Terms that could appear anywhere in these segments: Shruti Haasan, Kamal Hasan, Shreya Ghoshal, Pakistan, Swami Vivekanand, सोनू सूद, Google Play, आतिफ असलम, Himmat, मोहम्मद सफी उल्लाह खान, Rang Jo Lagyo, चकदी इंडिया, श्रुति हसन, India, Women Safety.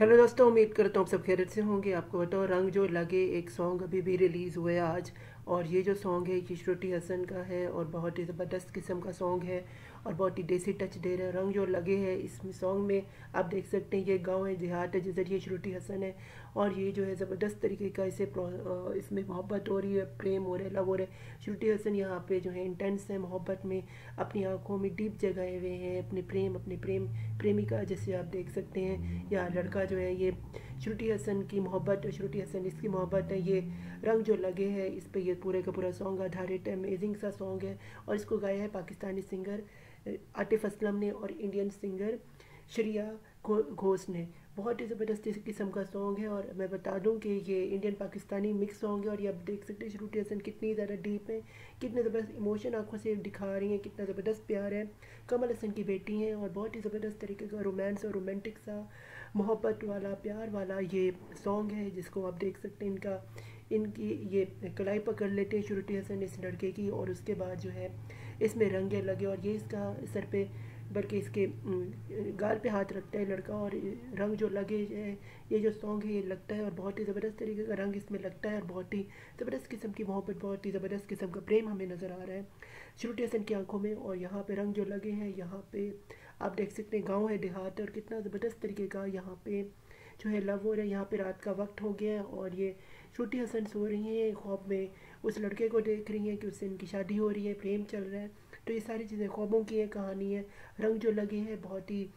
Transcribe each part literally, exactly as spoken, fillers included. Hello दोस्तों, उम्मीद करता हूँ आप सब खैरियत से होंगे। आपको बताओ रंग जो लगे एक सॉन्ग अभी भी रिलीज़ हुआ है आज, और ये जो सॉन्ग है ये श्रुति हसन का है और बहुत ही ज़बरदस्त किस्म का सॉन्ग है और बहुत ही देसी टच दे रहा है। रंग जो लगे है इस सॉन्ग में आप देख सकते हैं ये गांव है, देहात है, जिधर ये श्रुति हसन है, और ये जो है ज़बरदस्त तरीके का इसे इसमें मोहब्बत हो रही है, प्रेम हो रहा है, लव हो रहा है। श्रुति हसन यहाँ पे जो है इंटेंस है मोहब्बत में, अपनी आँखों में डीप जगाए हुए हैं अपने प्रेम अपने प्रेम प्रेमिका, जैसे आप देख सकते हैं। यहाँ लड़का जो है ये श्रुति हसन की मोहब्बत और श्रुति हसन इसकी मोहब्बत है। ये रंग जो लगे है इस पर यह पूरे का पूरा सॉन्ग आधारित है। अमेजिंग सा सॉन्ग है और इसको गाया है पाकिस्तानी सिंगर आतिफ असलम ने और इंडियन सिंगर श्रेया घोष ने। बहुत ही ज़बरदस्त इस किस्म का सॉन्ग है और मैं बता दूं कि ये इंडियन पाकिस्तानी मिक्स सॉन्ग है। और ये आप देख सकते हैं श्रुति हसन कितनी ज़्यादा डीप है, कितने ज़बरदस्त इमोशन आंखों से दिखा रही हैं, कितना ज़बरदस्त प्यार है। कमल हसन की बेटी हैं और बहुत ही ज़बरदस्त तरीके का रोमांस और रोमांटिक सा मोहब्बत वाला प्यार वाला ये सॉन्ग है, जिसको आप देख सकते हैं। इनका इनकी ये कलाई पकड़ लेते हैं श्रुति हसन इस लड़के की, और उसके बाद जो है इसमें रंग लगे और ये इसका सर पे बल्कि इसके गाल पे हाथ रखता है लड़का। और रंग जो लगे है ये जो सॉन्ग है ये लगता है और बहुत ही ज़बरदस्त तरीके का रंग इसमें लगता है और बहुत ही ज़बरदस्त किस्म की मोहब्बत, बहुत ही ज़बरदस्त किस्म का प्रेम हमें नज़र आ रहा है श्रुति हसन की आंखों में। और यहाँ पे रंग जो लगे हैं यहाँ पे आप देख सकते हैं गाँव है, देहात, और कितना ज़बरदस्त तरीके का यहाँ पे जो है लव हो रहा है। यहाँ पे रात का वक्त हो गया है और ये श्रुति हसन सो रही हैं, ख्वाब में उस लड़के को देख रही हैं कि उससे इनकी शादी हो रही है, प्रेम चल रहा है। तो ये सारी चीज़ें ख्वाबों की है, कहानी है। रंग जो लगे हैं बहुत ही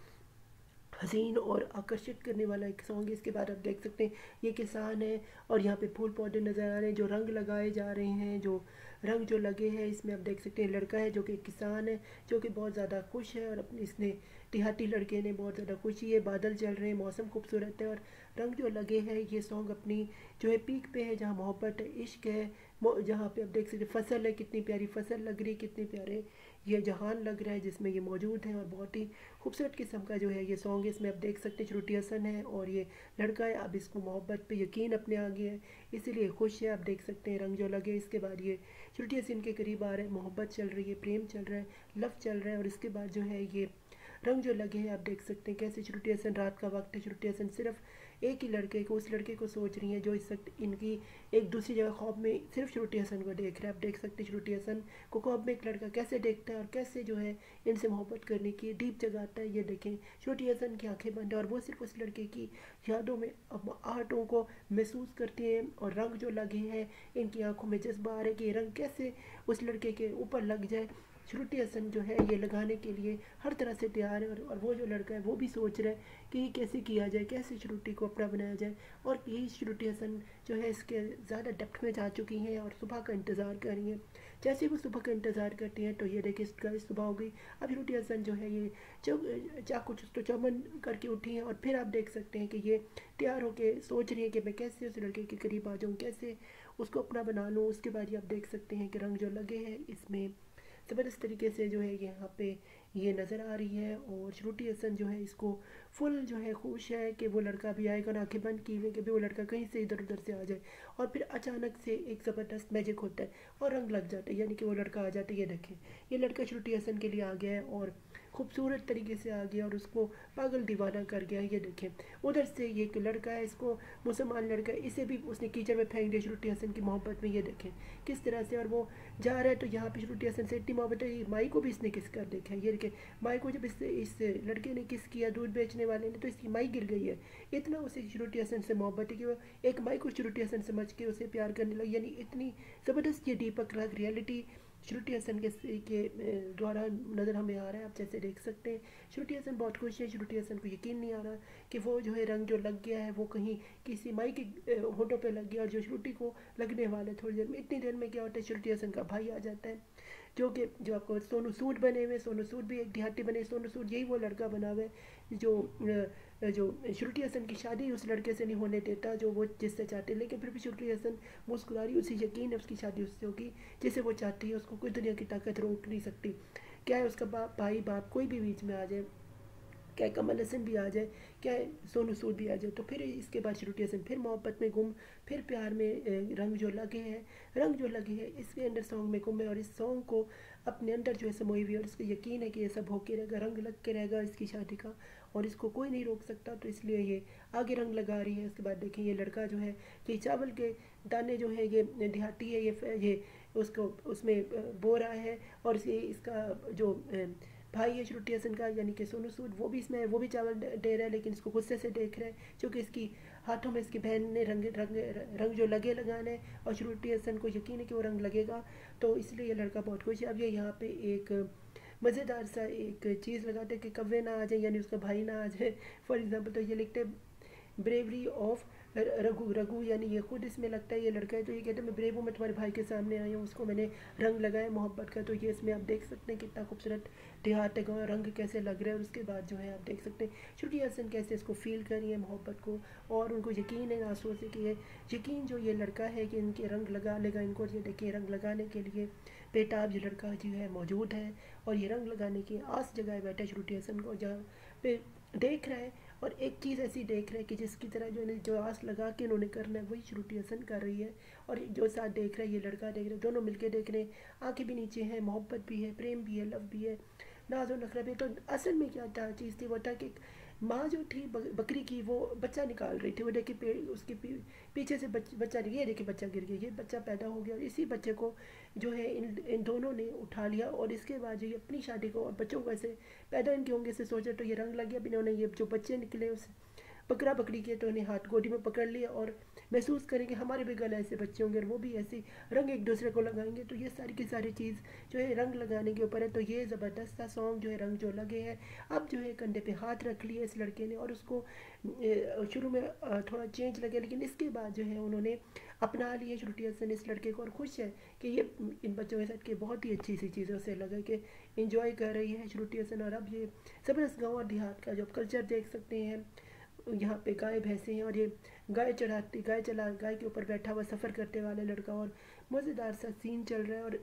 हसीन और आकर्षित करने वाला एक सॉन्ग है। इसके बाद आप देख सकते हैं ये किसान है और यहाँ पे फूल पौधे नज़र आ रहे हैं जो रंग लगाए जा रहे हैं। जो रंग जो लगे हैं इसमें आप देख सकते हैं लड़का है जो कि किसान है, जो कि बहुत ज़्यादा खुश है और अपने इसने देहाती लड़के ने बहुत ज़्यादा खुशी है। बादल चल रहे हैं, मौसम खूबसूरत है। और रंग जो लगे हैं ये सॉन्ग अपनी जो है पीक पे है, जहाँ मोहब्बत है, इश्क है, जहाँ पे आप देख सकते हैं फसल है, कितनी प्यारी फसल लग रही, कितने प्यारे ये जहान लग रहा है जिसमें ये मौजूद है। और बहुत ही खूबसूरत किस्म का जो है ये सॉन्ग है। इसमें आप देख सकते हैं श्रुति हसन है और ये लड़का है, अब इसको मोहब्बत पे यकीन अपने आ गया है, इसीलिए खुश है। आप देख सकते हैं रंग जो लगे। इसके बाद ये श्रुति हसन के करीब आ रहे हैं, मोहब्बत चल रही है, प्रेम चल रहा है, लव चल रहा है। और इसके बाद जो है ये रंग जो लगे हैं आप देख सकते हैं कैसे श्रुति हसन, रात का वक्त है, श्रुति हसन सिर्फ एक ही लड़के को उस लड़के को सोच रही है जो इस वक्त इनकी एक दूसरी जगह ख्वाब में सिर्फ श्रुति हसन को देख रहा है। आप देख सकते हैं श्रुति हसन को ख्वाब में एक लड़का कैसे देखता है और कैसे जो है इनसे मोहब्बत करने की डीप जगाता है। ये देखें श्रुति हसन की आँखें बंद है और वो सिर्फ उस लड़के की यादों में आहटों को महसूस करते हैं। और रंग जो लगे हैं इनकी आँखों में जज्बा आ रहा है कि रंग कैसे उस लड़के के ऊपर लग जाए। श्रुति हसन जो है ये लगाने के लिए हर तरह से तैयार है और, और वो जो लड़का है वो भी सोच रहा है कि ये कैसे किया जाए, कैसे श्रुति को अपना बनाया जाए। और यही श्रुति हसन जो है इसके ज़्यादा डेप्थ में जा चुकी हैं और सुबह का इंतज़ार कर रही हैं। जैसे वो सुबह का इंतज़ार करती हैं तो ये देखिए इसका सुबह हो गई। अब श्रुति हसन जो है ये जब जा कुछ तो चमन करके उठी हैं और फिर आप देख सकते हैं कि ये तैयार होकर सोच रही है कि मैं कैसे उस लड़के के करीब आ जाऊँ, कैसे उसको अपना बना लूँ। उसके बाद ये आप देख सकते हैं कि रंग जो लगे हैं इसमें ज़बरदस्त तरीके से जो है यहाँ पे ये नज़र आ रही है। और श्रुति हसन जो है इसको फुल जो है खुश है कि वो लड़का भी आएगा, और आँखें बंद की हुई कि भी वो लड़का कहीं से इधर उधर से आ जाए। और फिर अचानक से एक ज़बरदस्त मैजिक होता है और रंग लग जाता है, यानी कि वो लड़का आ जाता है। ये देखें ये लड़का श्रुति हसन के लिए आ गया है और खूबसूरत तरीके से आ गया और उसको पागल दीवाना कर गया। ये देखें उधर से ये एक लड़का है, इसको मुसलमान लड़का है, इसे भी उसने कीचड़ में फेंक दिया श्रुति हसन की मोहब्बत में। ये देखें किस तरह से, और वो जा रहा है तो यहाँ पे श्रुति हसन से इतनी मोहब्बत है, माई को भी इसने किस कर देखा है। ये देखें माई को जब इस इस लड़के ने किस किया दूध बेचने वाले ने, तो इसकी माई गिर गई है। इतना उसे श्रुति हसन से मोहब्बत है कि वो एक माई को श्रुति हसन समझ के उसे प्यार करने लगी। यानी इतनी ज़बरदस्त ये दीपक राग रियलिटी श्रुति हसन के के द्वारा नज़र हमें आ रहा है। आप जैसे देख सकते हैं श्रुति हसन बहुत खुश है। श्रुति हसन को यकीन नहीं आ रहा कि वो जो है रंग जो लग गया है वो कहीं किसी माई के होठों पे लग गया और जो श्रुति को लगने वाला है थोड़ी देर में। इतनी देर में क्या होता है, श्रुति हसन का भाई आ जाता है जो कि जो आपको सोनू सूद बने हुए, सोनू सूद भी एक देहाती बने। सोनू सूद यही वो लड़का बना हुआ है जो जो श्रुति हसन की शादी उस लड़के से नहीं होने देता जो वो जिससे चाहते, लेकिन फिर भी श्रुति हसन मुस्कुरा रही, उसे यकीन है उसकी शादी उससे होगी जिसे वो चाहती है। उसको कोई दुनिया की ताकत रोक नहीं सकती। क्या है उसका बाप, भाई बाप कोई भी बीच में आ जाए, क्या कमल हसन भी आ जाए, क्या सोनू सूद भी आ जाए। तो फिर इसके बाद श्रुति हसन फिर मोहब्बत में गुम, फिर प्यार में रंग जो लगे हैं। रंग जो लगे हैं इसके अंदर सॉन्ग में गुम है और इस सॉन्ग को अपने अंदर जो है समोई हुई है और इसको यकीन है कि ये सब होके रहेगा, रंग लग के रहेगा इसकी शादी का। और इसको कोई नहीं रोक सकता, तो इसलिए ये आगे रंग लगा रही है। उसके बाद देखिए ये लड़का जो है कि चावल के दाने जो है ये देहाती है, ये ये उसको उसमें बो रहा है। और ये इसका जो भाई है श्रुति हसन का यानी कि सोनू सूद, वो भी इसमें वो भी चावल दे रहा है, लेकिन इसको गुस्से से देख रहा है क्योंकि इसकी हाथों में इसकी बहन ने रंग रंग रंग जो लगे लगाना है और श्रुति हसन को यकीन है कि वो रंग लगेगा, तो इसलिए ये लड़का बहुत खुश है। अब ये यहाँ पे एक मज़ेदार सा एक चीज़ लगाते कि कव्वे ना आ जाए यानी उसका भाई ना आ जाए। फॉर एग्ज़ाम्पल तो ये लिखते ब्रेवरी ऑफ रघु, रघु यानी ये खुद इसमें लगता है ये लड़का है, तो ये कहते हैं मैं ब्रेव हूँ, मैं तुम्हारे भाई के सामने आई हूँ, उसको मैंने रंग लगाया मोहब्बत का। तो ये इसमें आप देख सकते हैं कितना खूबसूरत देहात है, गाँव रंग कैसे लग रहा है। और उसके बाद जो है आप देख सकते हैं श्रुति हसन कैसे इसको फील कर रही है मोहब्बत को, और उनको यकीन है आंसू से कि ये यकीन जो ये लड़का है कि इनके रंग लगा लेगा इनको। ये देखिए रंग लगाने के लिए बेताब ये लड़का जो है मौजूद है और ये रंग लगाने की आस जगाए बैठा है श्रुति हसन को, जहाँ पे देख रहा है और एक चीज़ ऐसी देख रहा है कि जिसकी तरह जो इन्हें जो आस लगा के इन्होंने करना है वही श्रुति हसन कर रही है, और जो साथ देख रहा है ये लड़का देख रहा है, दोनों मिलके देख रहे हैं। आंखें भी नीचे हैं, मोहब्बत भी है, प्रेम भी है, लव भी है, नाज और नखरा भी है। तो असल में क्या था चीज़ थी, वो था कि माँ जो थी बकरी की वो बच्चा निकाल रही थी, वो देखिए पेड़ उसके पीछे से बच, बच्चा गिर गया, देखिए बच्चा गिर गया, ये बच्चा पैदा हो गया और इसी बच्चे को जो है इन इन दोनों ने उठा लिया। और इसके बाद जो ये अपनी शादी को और बच्चों को ऐसे पैदा इनके होंगे से सोचा, तो ये रंग लग गया। अब इन्होंने ये जो बच्चे निकले उस बकरा बकरी के, तो उन्हें हाथ गोदी में पकड़ लिया और महसूस करें कि हमारे भी गले ऐसे बच्चे होंगे और वो भी ऐसे रंग एक दूसरे को लगाएंगे। तो ये सारी की सारी चीज़ जो है रंग लगाने के ऊपर है। तो ये ज़बरदस्त सा सॉन्ग जो है रंग जो लगे है। अब जो है कंधे पे हाथ रख लिए इस लड़के ने, और उसको शुरू में थोड़ा चेंज लगे लेकिन इसके बाद जो है उन्होंने अपना लिए श्रुति हसन इस लड़के को, और खुश है कि ये इन बच्चों के साथ के बहुत ही अच्छी सी चीज़ों से लगा कि इन्जॉय कर रही है श्रुति हसन। और अब ये ज़बरदस्त गाँव और देहात का जो कल्चर देख सकते हैं, यहाँ पे गाय भैंसे हैं और ये गाय चढ़ाती गाय चला गाय के ऊपर बैठा हुआ सफ़र करते वाला लड़का, और मज़ेदार सा सीन चल रहा है। और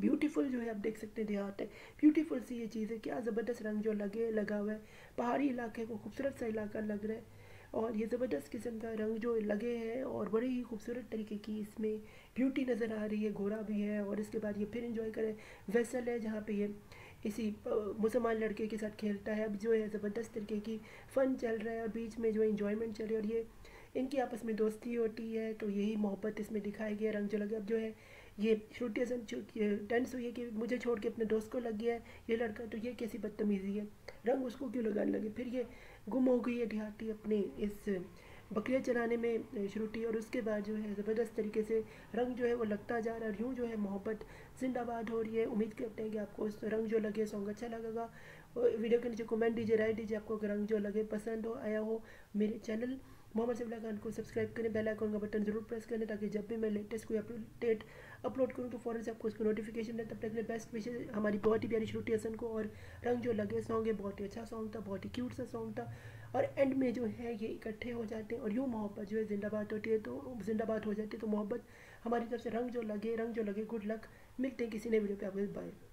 ब्यूटीफुल जो है आप देख सकते हैं देहात है, ब्यूटीफुल सी ये चीज़ है, क्या ज़बरदस्त रंग जो लगे लगा हुआ है, पहाड़ी इलाके को खूबसूरत सा इलाका लग रहा है। और ये ज़बरदस्त किस्म का रंग जो लगे हैं और बड़े ही खूबसूरत तरीके की इसमें ब्यूटी नज़र आ रही है, घोड़ा भी है। और इसके बाद ये फिर इन्जॉय करें वेसल है जहाँ पे ये इसी मुसलमान लड़के के साथ खेलता है। अब जो है ज़बरदस्त तरीके की फ़न चल रहा है और बीच में जो है इंजॉयमेंट चल रही है और ये इनकी आपस में दोस्ती होती है। तो यही मोहब्बत इसमें दिखाई गई है रंग जो लगे। अब जो है ये श्रुति हसन टेंस हुई है कि मुझे छोड़ के अपने दोस्त को लग गया है ये लड़का, तो ये कैसी बदतमीज़ी है, रंग उसको क्यों लगाने लगे। फिर ये गुम हो गई है देहाती अपने इस बकरियाँ चराने में श्रुति, और उसके बाद जो है ज़बरदस्त तरीके से रंग जो है वो लगता जा रहा है और यूँ जो है मोहब्बत जिंदाबाद हो रही है। उम्मीद करते हैं कि आपको उस रंग जो लगे सॉन्ग अच्छा लगेगा। वीडियो के नीचे कमेंट दीजिए, राय दीजिए आपको रंग जो लगे पसंद हो आया हो। मेरे चैनल मोहम्मद सफी उल्लाह खान को सब्सक्राइब करें, बेल आइकन का बटन जरूर प्रेस करें ताकि जब भी मैं लेटेस्ट कोई अपडेट अपलोड करूँ तो फ़ौरन से आपको उसको नोटिफिकेशन दे। तब तक के बेस्ट विशेष हमारी बहुत ही प्यारी श्रुति हसन को। और रंग जो लगे सॉन्ग है बहुत ही अच्छा सॉन्ग था, बहुत ही क्यूट सा सॉन्ग था। और एंड में जो है ये इकट्ठे हो जाते हैं और यूँ मोहब्बत जो है जिंदाबाद होती है, तो जिंदाबाद हो जाती है। तो मोहब्बत हमारी तरफ से रंग जो लगे रंग जो लगे गुड लक। मिलते हैं किसी नए वीडियो पर, आप बाय।